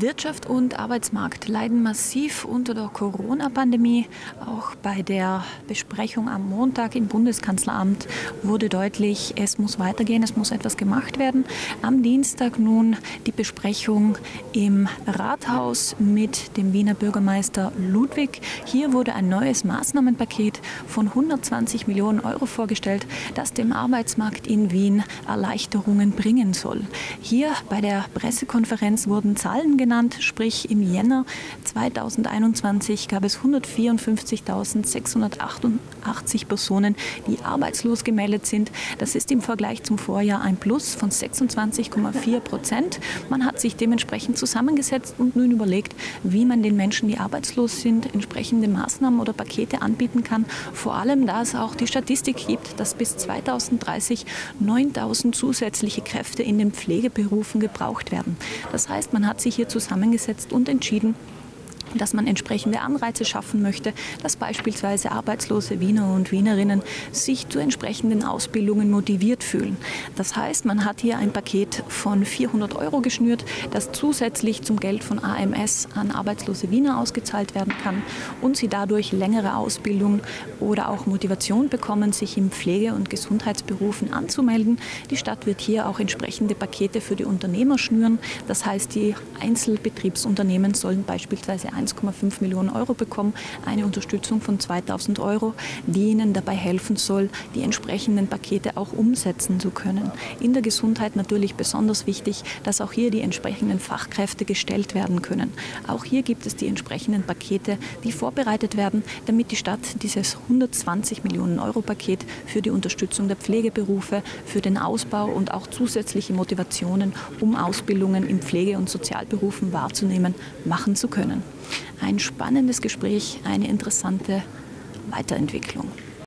Wirtschaft und Arbeitsmarkt leiden massiv unter der Corona-Pandemie. Auch bei der Besprechung am Montag im Bundeskanzleramt wurde deutlich, es muss weitergehen, es muss etwas gemacht werden. Am Dienstag nun die Besprechung im Rathaus mit dem Wiener Bürgermeister Ludwig. Hier wurde ein neues Maßnahmenpaket von 120 Millionen Euro vorgestellt, das dem Arbeitsmarkt in Wien Erleichterungen bringen soll. Hier bei der Pressekonferenz wurden Zahlen genannt, sprich im Jänner 2021 gab es 154.688 Personen, die arbeitslos gemeldet sind. Das ist im Vergleich zum Vorjahr ein Plus von 26,4%. Man hat sich dementsprechend zusammengesetzt und nun überlegt, wie man den Menschen, die arbeitslos sind, entsprechende Maßnahmen oder Pakete anbieten kann. Vor allem, da es auch die Statistik gibt, dass bis 2030 9.000 zusätzliche Kräfte in den Pflegeberufen gebraucht werden. Das heißt, man hat sich hier zusammengesetzt und entschieden, dass man entsprechende Anreize schaffen möchte, dass beispielsweise arbeitslose Wiener und Wienerinnen sich zu entsprechenden Ausbildungen motiviert fühlen. Das heißt, man hat hier ein Paket von 400 Euro geschnürt, das zusätzlich zum Geld von AMS an arbeitslose Wiener ausgezahlt werden kann und sie dadurch längere Ausbildung oder auch Motivation bekommen, sich in Pflege- und Gesundheitsberufen anzumelden. Die Stadt wird hier auch entsprechende Pakete für die Unternehmer schnüren. Das heißt, die Einzelbetriebsunternehmen sollen beispielsweise 1,5 Millionen Euro bekommen, eine Unterstützung von 2.000 Euro, die ihnen dabei helfen soll, die entsprechenden Pakete auch umsetzen zu können. In der Gesundheit natürlich besonders wichtig, dass auch hier die entsprechenden Fachkräfte gestellt werden können. Auch hier gibt es die entsprechenden Pakete, die vorbereitet werden, damit die Stadt dieses 120 Millionen Euro Paket für die Unterstützung der Pflegeberufe, für den Ausbau und auch zusätzliche Motivationen, um Ausbildungen in Pflege- und Sozialberufen wahrzunehmen, machen zu können. Ein spannendes Gespräch, eine interessante Weiterentwicklung.